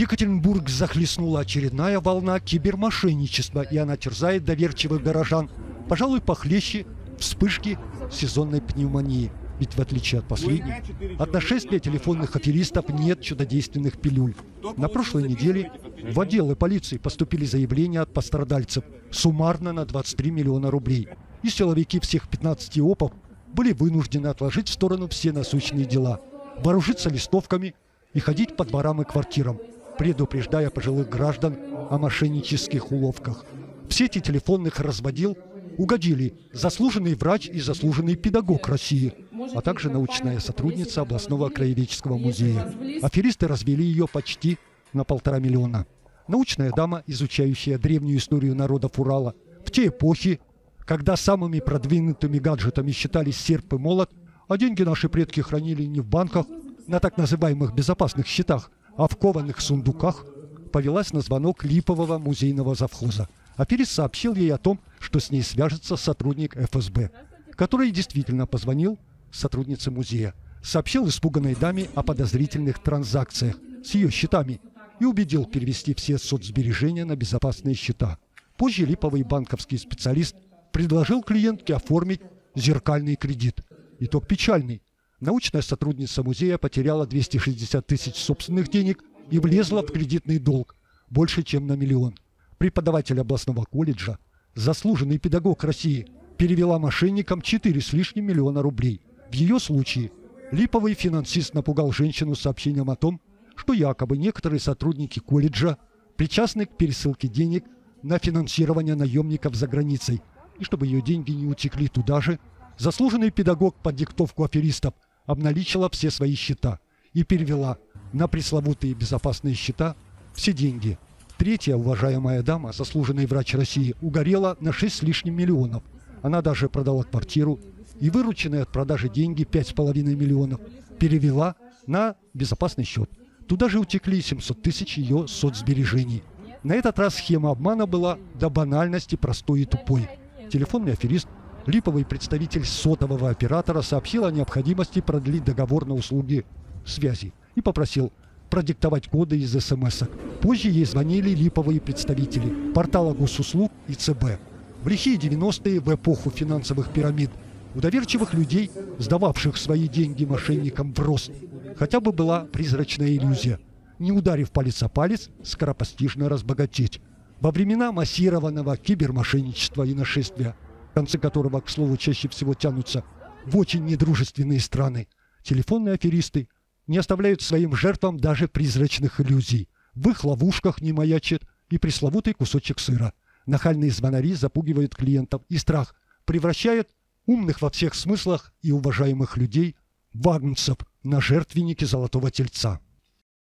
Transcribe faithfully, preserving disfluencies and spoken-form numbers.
Екатеринбург захлестнула очередная волна кибермошенничества, и она терзает доверчивых горожан, пожалуй, похлеще вспышки сезонной пневмонии. Ведь в отличие от последней, от нашествия телефонных аферистов нет чудодейственных пилюль. На прошлой неделе в отделы полиции поступили заявления от пострадальцев суммарно на двадцать три миллиона рублей. И силовики всех пятнадцати опов были вынуждены отложить в сторону все насущные дела, вооружиться листовками и ходить по дворам и квартирам, предупреждая пожилых граждан о мошеннических уловках. В сети телефонных разводил угодили заслуженный врач и заслуженный педагог России, а также научная сотрудница областного краеведческого музея. Аферисты развели ее почти на полтора миллиона. Научная дама, изучающая древнюю историю народов Урала, в те эпохи, когда самыми продвинутыми гаджетами считались серп и молот, а деньги наши предки хранили не в банках, на так называемых безопасных счетах, а в кованых сундуках, повелась на звонок липового музейного завхоза. Аферист сообщил ей о том, что с ней свяжется сотрудник эф эс бэ, который действительно позвонил сотруднице музея, сообщил испуганной даме о подозрительных транзакциях с ее счетами и убедил перевести все соцсбережения на безопасные счета. Позже липовый банковский специалист предложил клиентке оформить зеркальный кредит. Итог печальный. Научная сотрудница музея потеряла двести шестьдесят тысяч собственных денег и влезла в кредитный долг больше, чем на миллион. Преподаватель областного колледжа, заслуженный педагог России, перевела мошенникам четыре с лишним миллиона рублей. В ее случае липовый финансист напугал женщину сообщением о том, что якобы некоторые сотрудники колледжа причастны к пересылке денег на финансирование наемников за границей. И чтобы ее деньги не утекли туда же, заслуженный педагог под диктовку аферистов обналичила все свои счета и перевела на пресловутые безопасные счета все деньги. Третья уважаемая дама, заслуженный врач России, угорела на шесть с лишним миллионов. Она даже продала квартиру и вырученные от продажи деньги пять с половиной миллионов перевела на безопасный счет. Туда же утекли семьсот тысяч ее соцсбережений. На этот раз схема обмана была до банальности простой и тупой. Телефонный аферист, липовый представитель сотового оператора, сообщил о необходимости продлить договор на услуги связи и попросил продиктовать коды из эс эм эс-ок. Позже ей звонили липовые представители портала госуслуг и цэ бэ. В лихие девяностые, в эпоху финансовых пирамид, у доверчивых людей, сдававших свои деньги мошенникам в рост, хотя бы была призрачная иллюзия. Не ударив палец о палец, скоропостижно разбогатеть. Во времена массированного кибермошенничества и нашествия, концы которого, к слову, чаще всего тянутся в очень недружественные страны, телефонные аферисты не оставляют своим жертвам даже призрачных иллюзий. В их ловушках не маячит и пресловутый кусочек сыра. Нахальные звонари запугивают клиентов, и страх превращает умных во всех смыслах и уважаемых людей в агнцев на жертвенники золотого тельца.